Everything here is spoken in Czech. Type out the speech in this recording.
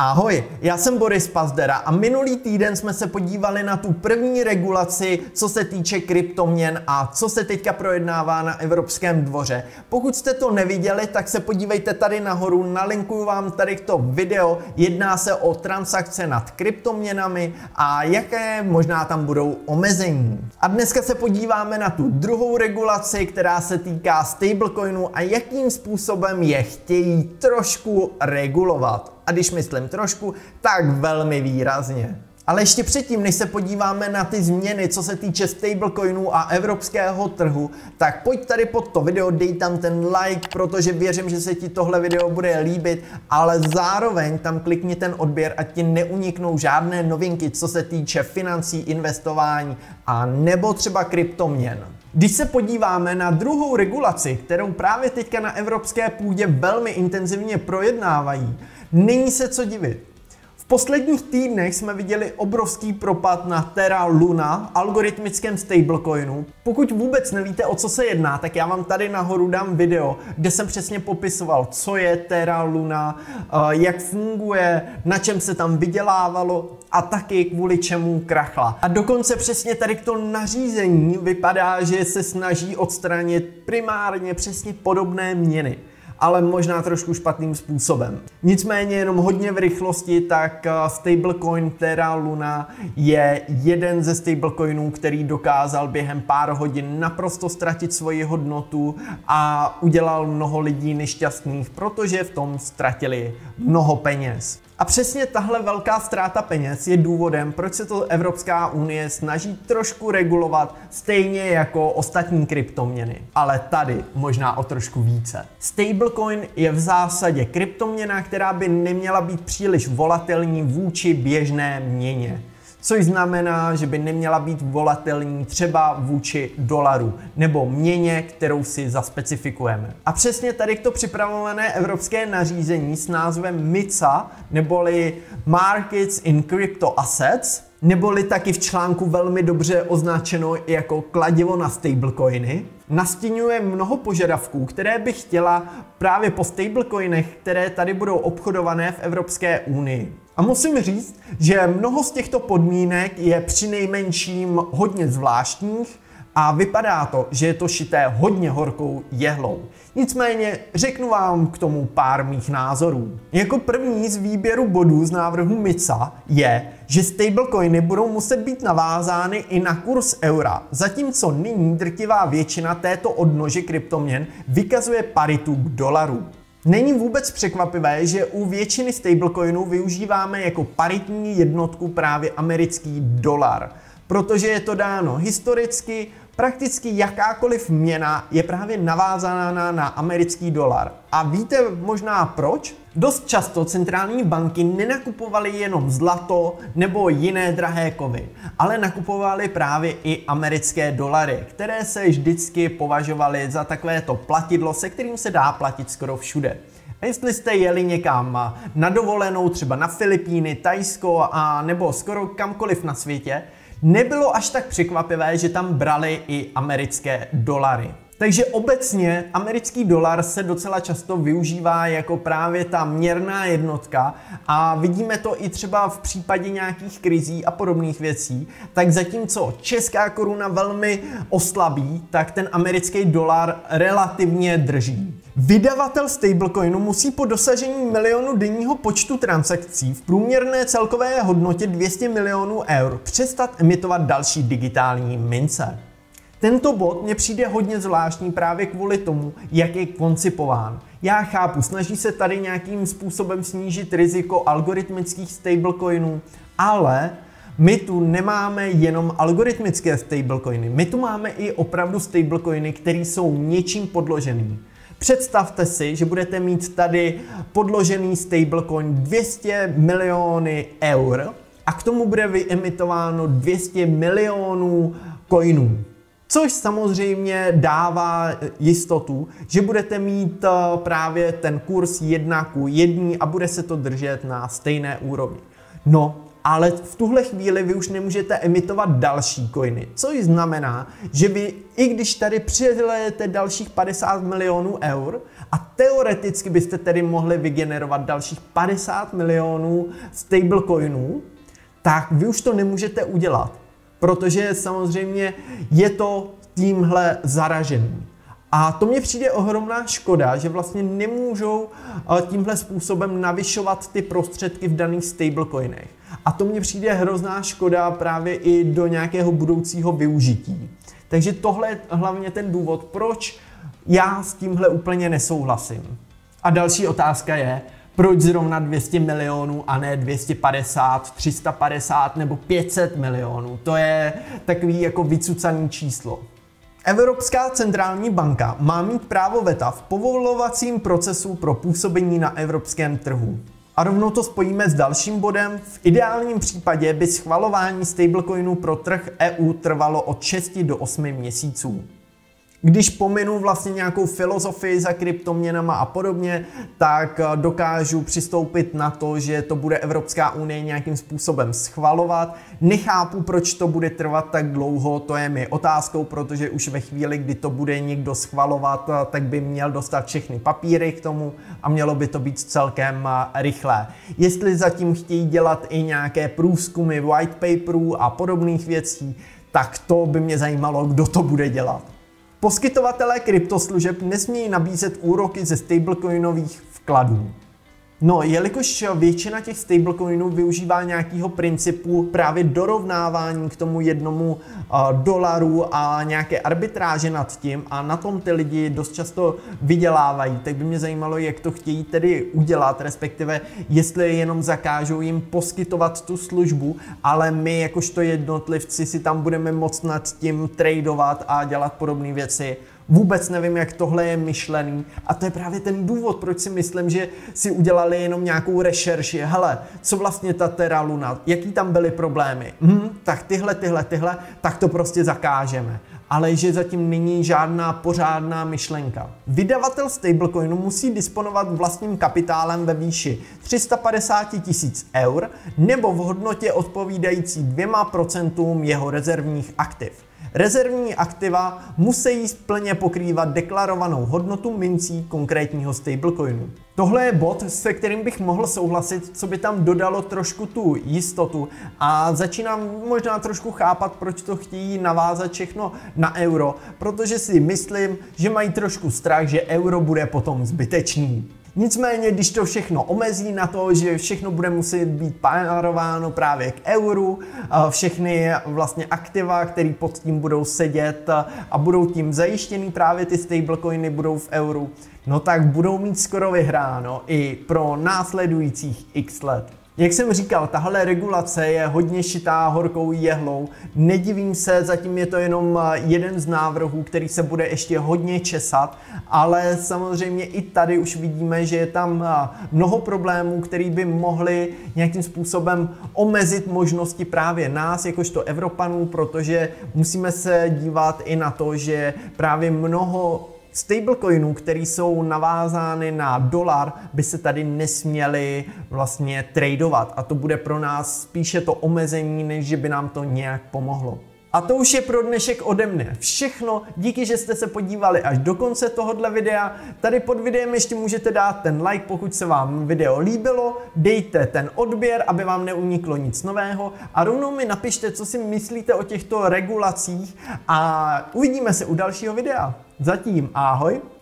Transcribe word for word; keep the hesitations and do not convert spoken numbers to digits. Ahoj, já jsem Boris Pazdera a minulý týden jsme se podívali na tu první regulaci, co se týče kryptoměn a co se teďka projednává na Evropském dvoře. Pokud jste to neviděli, tak se podívejte tady nahoru, nalinkuju vám tady to video, jedná se o transakce nad kryptoměnami a jaké možná tam budou omezení. A dneska se podíváme na tu druhou regulaci, která se týká stablecoinu a jakým způsobem je chtějí trošku regulovat. A když myslím trošku, tak velmi výrazně. Ale ještě předtím, než se podíváme na ty změny, co se týče stablecoinů a evropského trhu, tak pojď tady pod to video, dej tam ten like, protože věřím, že se ti tohle video bude líbit, ale zároveň tam klikni ten odběr, ať ti neuniknou žádné novinky, co se týče financí, investování a nebo třeba kryptoměn. Když se podíváme na druhou regulaci, kterou právě teďka na evropské půdě velmi intenzivně projednávají, není se co divit. V posledních týdnech jsme viděli obrovský propad na Terra Luna, algoritmickém stablecoinu. Pokud vůbec nevíte, o co se jedná, tak já vám tady nahoru dám video, kde jsem přesně popisoval, co je Terra Luna, jak funguje, na čem se tam vydělávalo a taky kvůli čemu krachla. A dokonce přesně tady to nařízení vypadá, že se snaží odstranit primárně přesně podobné měny, ale možná trošku špatným způsobem. Nicméně jenom hodně v rychlosti, tak stablecoin Terra Luna je jeden ze stablecoinů, který dokázal během pár hodin naprosto ztratit svoji hodnotu a udělal mnoho lidí nešťastných, protože v tom ztratili mnoho peněz. A přesně tahle velká ztráta peněz je důvodem, proč se to Evropská unie snaží trošku regulovat, stejně jako ostatní kryptoměny. Ale tady možná o trošku více. Stablecoin je v zásadě kryptoměna, která by neměla být příliš volatilní vůči běžné měně. Což znamená, že by neměla být volatilní třeba vůči dolaru nebo měně, kterou si zaspecifikujeme. A přesně tady to připravované evropské nařízení s názvem MiCA neboli Markets in Crypto Assets, neboli taky v článku velmi dobře označeno jako kladivo na stablecoiny, nastínuje mnoho požadavků, které by chtěla právě po stablecoinech, které tady budou obchodované v Evropské unii. A musím říct, že mnoho z těchto podmínek je přinejmenším hodně zvláštních a vypadá to, že je to šité hodně horkou jehlou. Nicméně řeknu vám k tomu pár mých názorů. Jako první z výběru bodů z návrhu MiCA je, že stablecoiny budou muset být navázány i na kurz eura, zatímco nyní drtivá většina této odnože kryptoměn vykazuje paritu k dolaru. Není vůbec překvapivé, že u většiny stablecoinů využíváme jako paritní jednotku právě americký dolar, protože je to dáno historicky, prakticky jakákoliv měna je právě navázaná na americký dolar. A víte možná proč? Dost často centrální banky nenakupovaly jenom zlato nebo jiné drahé kovy, ale nakupovaly právě i americké dolary, které se vždycky považovaly za takovéto platidlo, se kterým se dá platit skoro všude. A jestli jste jeli někam na dovolenou, třeba na Filipíny, Tajsko a nebo skoro kamkoliv na světě, nebylo až tak překvapivé, že tam brali i americké dolary. Takže obecně americký dolar se docela často využívá jako právě ta měrná jednotka a vidíme to i třeba v případě nějakých krizí a podobných věcí. Tak zatímco česká koruna velmi oslabí, tak ten americký dolar relativně drží. Vydavatel stablecoinu musí po dosažení milionu denního počtu transakcí v průměrné celkové hodnotě dvě stě milionů eur přestat emitovat další digitální mince. Tento bod mně přijde hodně zvláštní právě kvůli tomu, jak je koncipován. Já chápu, snaží se tady nějakým způsobem snížit riziko algoritmických stablecoinů, ale my tu nemáme jenom algoritmické stablecoiny, my tu máme i opravdu stablecoiny, které jsou něčím podložený. Představte si, že budete mít tady podložený stablecoin dvě stě miliony eur a k tomu bude vyemitováno dvě stě milionů coinů. Což samozřejmě dává jistotu, že budete mít právě ten kurz jedna ku jedné a bude se to držet na stejné úrovni. No, ale v tuhle chvíli vy už nemůžete emitovat další coiny, což znamená, že vy, i když tady přilijete dalších padesát milionů eur a teoreticky byste tedy mohli vygenerovat dalších padesát milionů stablecoinů, tak vy už to nemůžete udělat, protože samozřejmě je to tímhle zaražený. A to mně přijde ohromná škoda, že vlastně nemůžou tímhle způsobem navyšovat ty prostředky v daných stablecoinech. A to mně přijde hrozná škoda právě i do nějakého budoucího využití. Takže tohle je hlavně ten důvod, proč já s tímhle úplně nesouhlasím. A další otázka je, proč zrovna dvě stě milionů a ne dvě stě padesát, tři sta padesát nebo pět set milionů. To je takový jako vycucaný číslo. Evropská centrální banka má mít právo veta v povolovacím procesu pro působení na evropském trhu. A rovnou to spojíme s dalším bodem. V ideálním případě by schvalování stablecoinů pro trh E U trvalo od šesti do osmi měsíců. Když pominu vlastně nějakou filozofii za kryptoměnama a podobně, tak dokážu přistoupit na to, že to bude Evropská unie nějakým způsobem schvalovat. Nechápu, proč to bude trvat tak dlouho, to je mi otázkou, protože už ve chvíli, kdy to bude někdo schvalovat, tak by měl dostat všechny papíry k tomu a mělo by to být celkem rychlé. Jestli zatím chtějí dělat i nějaké průzkumy white paperů a podobných věcí, tak to by mě zajímalo, kdo to bude dělat. Poskytovatelé kryptoslužeb nesmějí nabízet úroky ze stablecoinových vkladů. No, jelikož většina těch stablecoinů využívá nějakého principu právě dorovnávání k tomu jednomu uh, dolaru a nějaké arbitráže nad tím a na tom ty lidi dost často vydělávají, tak by mě zajímalo, jak to chtějí tedy udělat, respektive jestli jenom zakážou jim poskytovat tu službu, ale my jakožto jednotlivci si tam budeme moct nad tím tradovat a dělat podobné věci. Vůbec nevím, jak tohle je myšlený a to je právě ten důvod, proč si myslím, že si udělali jenom nějakou rešerši. Hele, co vlastně ta Terra Luna, jaký tam byly problémy? Hm, tak tyhle, tyhle, tyhle, tak to prostě zakážeme. Ale že zatím není žádná pořádná myšlenka. Vydavatel stablecoinu musí disponovat vlastním kapitálem ve výši tři sta padesát tisíc eur nebo v hodnotě odpovídající dvěma procentům jeho rezervních aktiv. Rezervní aktiva musí plně pokrývat deklarovanou hodnotu mincí konkrétního stablecoinu. Tohle je bod, se kterým bych mohl souhlasit, co by tam dodalo trošku tu jistotu a začínám možná trošku chápat, proč to chtějí navázat všechno na euro, protože si myslím, že mají trošku strach, že euro bude potom zbytečný. Nicméně, když to všechno omezí na to, že všechno bude muset být párováno právě k euru, všechny vlastně aktiva, které pod tím budou sedět a budou tím zajištěný, právě ty stablecoiny budou v euru, no tak budou mít skoro vyhráno i pro následujících x let. Jak jsem říkal, tahle regulace je hodně šitá horkou jehlou, nedivím se, zatím je to jenom jeden z návrhů, který se bude ještě hodně česat, ale samozřejmě i tady už vidíme, že je tam mnoho problémů, které by mohly nějakým způsobem omezit možnosti právě nás, jakožto Evropanů, protože musíme se dívat i na to, že právě mnoho stablecoinů, které jsou navázány na dolar, by se tady nesměly vlastně tradovat a to bude pro nás spíše to omezení, než že by nám to nějak pomohlo. A to už je pro dnešek ode mne všechno, díky, že jste se podívali až do konce tohohle videa. Tady pod videem ještě můžete dát ten like, pokud se vám video líbilo, dejte ten odběr, aby vám neuniklo nic nového a rovnou mi napište, co si myslíte o těchto regulacích a uvidíme se u dalšího videa. Zatím ahoj!